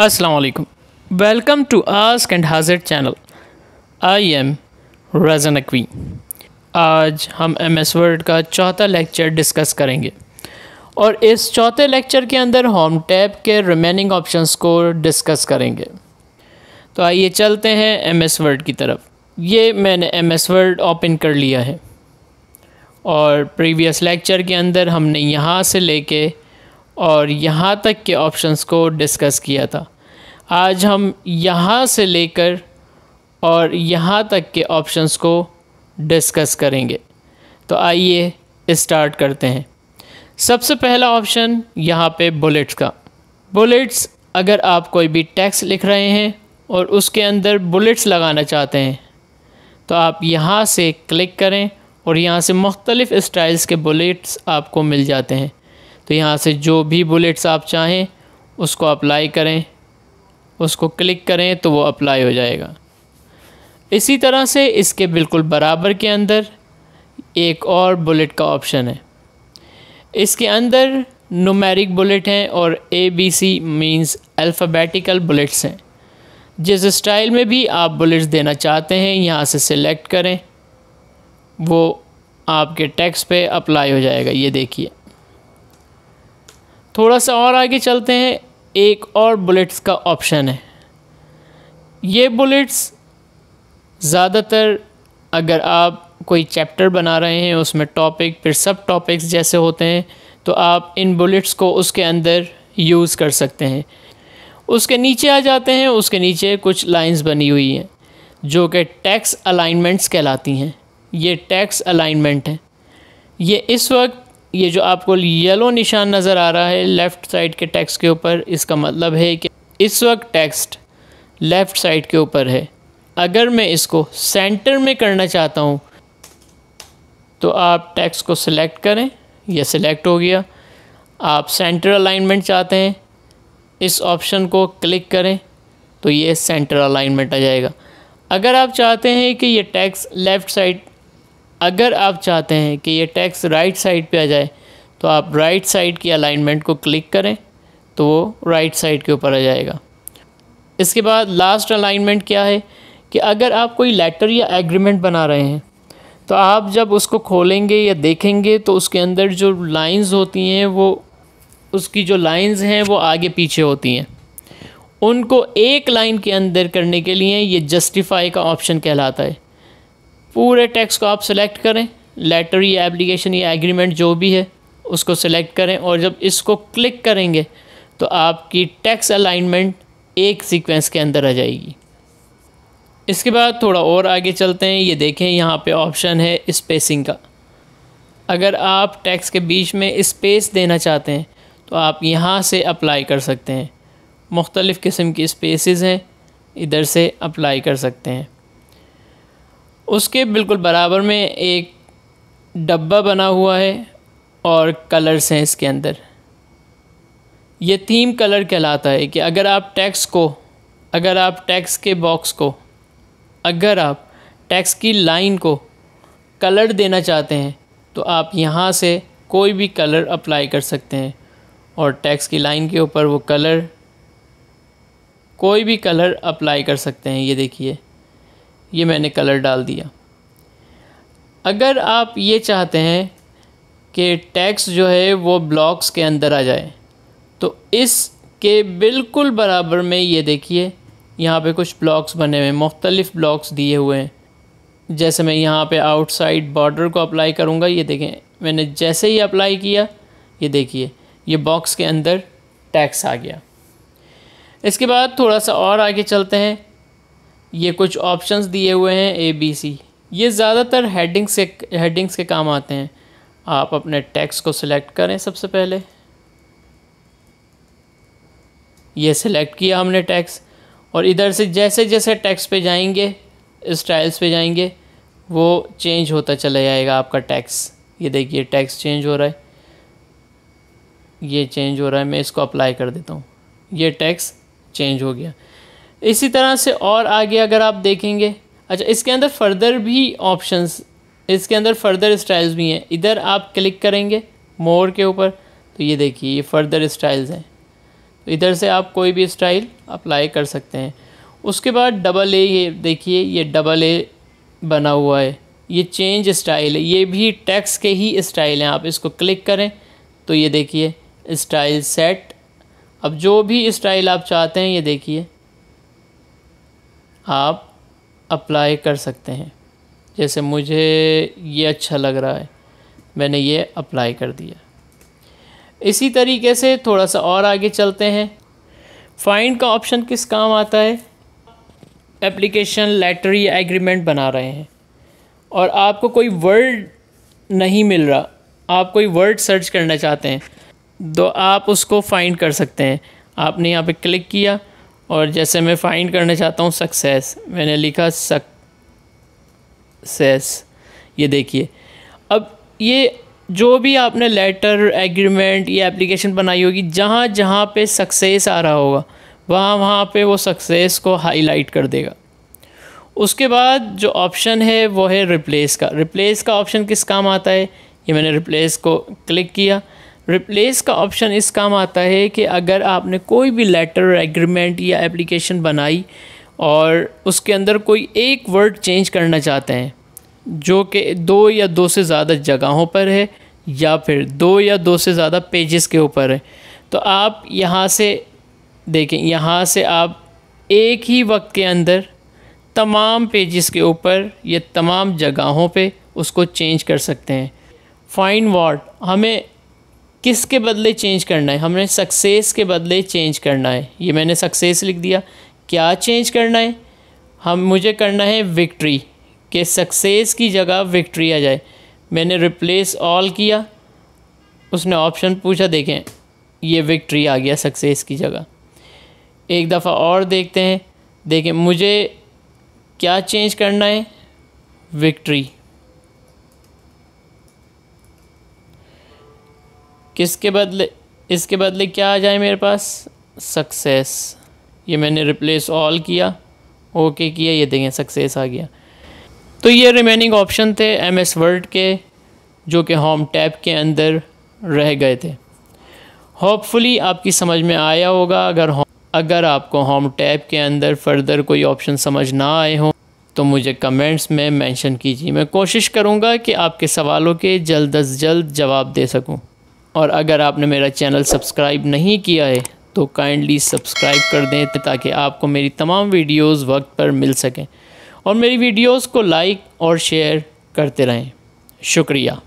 अस्सलाम वालेकुम, welcome to ask and हाजिर channel. I am Rajan Naqvi. आज हम MS वर्ड का चौथा लेक्चर डिस्कस करेंगे और इस चौथे लेक्चर के अंदर होम टैब के रिमेनिंग ऑप्शंस को डिस्कस करेंगे। तो आइए चलते हैं MS वर्ड की तरफ। ये मैंने MS वर्ड ओपन कर लिया है और प्रीवियस लेक्चर के अंदर हमने यहाँ से लेके और यहाँ तक के ऑप्शंस को डिस्कस किया था। आज हम यहाँ से लेकर और यहाँ तक के ऑप्शंस को डिस्कस करेंगे। तो आइए स्टार्ट करते हैं। सबसे पहला ऑप्शन यहाँ पे बुलेट्स का। बुलेट्स, अगर आप कोई भी टेक्स्ट लिख रहे हैं और उसके अंदर बुलेट्स लगाना चाहते हैं तो आप यहाँ से क्लिक करें और यहाँ से मुख्तलिफ़ स्टाइल्स के बुलेट्स आपको मिल जाते हैं। तो यहाँ से जो भी बुलेट्स आप चाहें उसको अप्लाई करें, उसको क्लिक करें तो वो अप्लाई हो जाएगा। इसी तरह से इसके बिल्कुल बराबर के अंदर एक और बुलेट का ऑप्शन है। इसके अंदर नुमेरिक बुलेट हैं और ABC मींस अल्फ़ाबेटिकल बुलेट्स हैं। जिस स्टाइल में भी आप बुलेट्स देना चाहते हैं यहाँ से सिलेक्ट करें, वो आपके टेक्स्ट पे अप्लाई हो जाएगा। ये देखिए, थोड़ा सा और आगे चलते हैं। एक और बुलेट्स का ऑप्शन है। ये बुलेट्स ज़्यादातर अगर आप कोई चैप्टर बना रहे हैं उसमें टॉपिक फिर सब टॉपिक्स जैसे होते हैं तो आप इन बुलेट्स को उसके अंदर यूज़ कर सकते हैं। उसके नीचे आ जाते हैं। उसके नीचे कुछ लाइंस बनी हुई हैं जो कि टैक्स अलाइनमेंट्स कहलाती हैं। ये टैक्स अलाइनमेंट हैं। ये इस वक्त ये जो आपको येलो निशान नज़र आ रहा है लेफ़्ट साइड के टेक्स्ट के ऊपर, इसका मतलब है कि इस वक्त टेक्स्ट लेफ़्ट साइड के ऊपर है। अगर मैं इसको सेंटर में करना चाहता हूँ तो आप टेक्स्ट को सिलेक्ट करें। यह सिलेक्ट हो गया। आप सेंटर अलाइनमेंट चाहते हैं, इस ऑप्शन को क्लिक करें तो ये सेंटर अलाइनमेंट आ जाएगा। अगर आप चाहते हैं कि ये टेक्स्ट लेफ़्ट साइड, अगर आप चाहते हैं कि ये टेक्स्ट राइट साइड पे आ जाए तो आप राइट साइड की अलाइनमेंट को क्लिक करें तो वो राइट साइड के ऊपर आ जाएगा। इसके बाद लास्ट अलाइनमेंट क्या है कि अगर आप कोई लेटर या एग्रीमेंट बना रहे हैं तो आप जब उसको खोलेंगे या देखेंगे तो उसके अंदर जो लाइंस होती हैं, वो उसकी जो लाइंस हैं वो आगे पीछे होती हैं। उनको एक लाइन के अंदर करने के लिए ये जस्टिफाई का ऑप्शन कहलाता है। पूरे टेक्स्ट को आप सिलेक्ट करें, लेटर या एप्लीकेशन या एग्रीमेंट जो भी है उसको सिलेक्ट करें और जब इसको क्लिक करेंगे तो आपकी टेक्स्ट अलाइनमेंट एक सीक्वेंस के अंदर आ जाएगी। इसके बाद थोड़ा और आगे चलते हैं। ये देखें, यहाँ पे ऑप्शन है स्पेसिंग का। अगर आप टेक्स्ट के बीच में स्पेस देना चाहते हैं तो आप यहाँ से अप्लाई कर सकते हैं। मुख्तलिफ़ किस्म की स्पेसेस हैं, इधर से अप्लाई कर सकते हैं। उसके बिल्कुल बराबर में एक डब्बा बना हुआ है और कलर्स हैं इसके अंदर। ये थीम कलर कहलाता है कि अगर आप टेक्स्ट की लाइन को कलर देना चाहते हैं तो आप यहाँ से कोई भी कलर अप्लाई कर सकते हैं और टेक्स्ट की लाइन के ऊपर वो कलर, कोई भी कलर अप्लाई कर सकते हैं। ये देखिए, ये मैंने कलर डाल दिया। अगर आप ये चाहते हैं कि टेक्स्ट जो है वो ब्लॉक्स के अंदर आ जाए तो इसके बिल्कुल बराबर में ये देखिए, यहाँ पे कुछ ब्लॉक्स बने हुए हैं, मुख्तलिफ़ ब्लॉक्स दिए हुए हैं। जैसे मैं यहाँ पे आउटसाइड बॉर्डर को अप्लाई करूँगा, ये देखें मैंने जैसे ही अप्लाई किया, ये देखिए ये बॉक्स के अंदर टेक्स्ट आ गया। इसके बाद थोड़ा सा और आगे चलते हैं। ये कुछ ऑप्शंस दिए हुए हैं ABC। ये ज़्यादातर हेडिंग्स के काम आते हैं। आप अपने टेक्स्ट को सिलेक्ट करें। सबसे पहले ये सिलेक्ट किया हमने टेक्स्ट और इधर से जैसे जैसे टेक्स्ट पे जाएंगे, स्टाइल्स पे जाएंगे, वो चेंज होता चला जाएगा आपका टेक्स्ट। ये देखिए टेक्स्ट चेंज हो रहा है, ये चेंज हो रहा है। मैं इसको अप्लाई कर देता हूँ, ये टेक्स्ट चेंज हो गया। इसी तरह से और आगे अगर आप देखेंगे, अच्छा इसके अंदर फर्दर भी ऑप्शंस, इसके अंदर फर्दर स्टाइल्स भी हैं। इधर आप क्लिक करेंगे मोर के ऊपर तो ये देखिए ये फर्दर स्टाइल्स हैं। इधर से आप कोई भी स्टाइल अप्लाई कर सकते हैं। उसके बाद डबल ए, ये देखिए ये डबल ए बना हुआ है, ये चेंज स्टाइल है, ये भी टेक्स्ट के ही स्टाइल हैं। आप इसको क्लिक करें तो ये देखिए स्टाइल सेट। अब जो भी स्टाइल आप चाहते हैं ये देखिए आप अप्लाई कर सकते हैं। जैसे मुझे ये अच्छा लग रहा है, मैंने ये अप्लाई कर दिया। इसी तरीके से थोड़ा सा और आगे चलते हैं। फाइंड का ऑप्शन किस काम आता है? एप्लीकेशन लेटर या एग्रीमेंट बना रहे हैं और आपको कोई वर्ड नहीं मिल रहा, आप कोई वर्ड सर्च करना चाहते हैं तो आप उसको फाइंड कर सकते हैं। आपने यहाँ पे क्लिक किया और जैसे मैं फाइंड करना चाहता हूँ सक्सेस, मैंने लिखा सक्सेस। ये देखिए अब ये जो भी आपने लेटर, एग्रीमेंट या एप्लीकेशन बनाई होगी, जहाँ जहाँ पे सक्सेस आ रहा होगा वहाँ वहाँ पे वो सक्सेस को हाईलाइट कर देगा। उसके बाद जो ऑप्शन है वो है रिप्लेस का। रिप्लेस का ऑप्शन किस काम आता है? ये मैंने रिप्लेस को क्लिक किया। रिप्लेस का ऑप्शन इस काम आता है कि अगर आपने कोई भी लेटर, एग्रीमेंट या एप्लीकेशन बनाई और उसके अंदर कोई एक वर्ड चेंज करना चाहते हैं जो कि दो या दो से ज़्यादा जगहों पर है या फिर दो या दो से ज़्यादा पेजेस के ऊपर है, तो आप यहाँ से देखें, यहाँ से आप एक ही वक्त के अंदर तमाम पेजेस के ऊपर या तमाम जगहों पे उसको चेंज कर सकते हैं। फाइंड व्हाट, हमें किसके बदले चेंज करना है? हमने सक्सेस के बदले चेंज करना है। ये मैंने सक्सेस लिख दिया। क्या चेंज करना है? हम मुझे करना है विक्ट्री, कि सक्सेस की जगह विक्ट्री आ जाए। मैंने रिप्लेस ऑल किया, उसने ऑप्शन पूछा, देखें ये विक्ट्री आ गया सक्सेस की जगह। एक दफ़ा और देखते हैं, देखें मुझे क्या चेंज करना है? विक्ट्री। किसके बदले, इसके बदले क्या आ जाए मेरे पास? सक्सेस। ये मैंने रिप्लेस ऑल किया, ओके किया, ये देखें सक्सेस आ गया। तो ये रिमेनिंग ऑप्शन थे एमएस वर्ड के जो कि होम टैब के अंदर रह गए थे। होपफुली आपकी समझ में आया होगा। अगर आपको होम टैब के अंदर फर्दर कोई ऑप्शन समझ ना आए हों तो मुझे कमेंट्स में मेंशन कीजिए। मैं कोशिश करूँगा कि आपके सवालों के जल्द अज जल्द जवाब दे सकूं। और अगर आपने मेरा चैनल सब्सक्राइब नहीं किया है तो काइंडली सब्सक्राइब कर दें ताकि आपको मेरी तमाम वीडियोज़ वक्त पर मिल सकें। और मेरी वीडियोस को लाइक और शेयर करते रहें। शुक्रिया।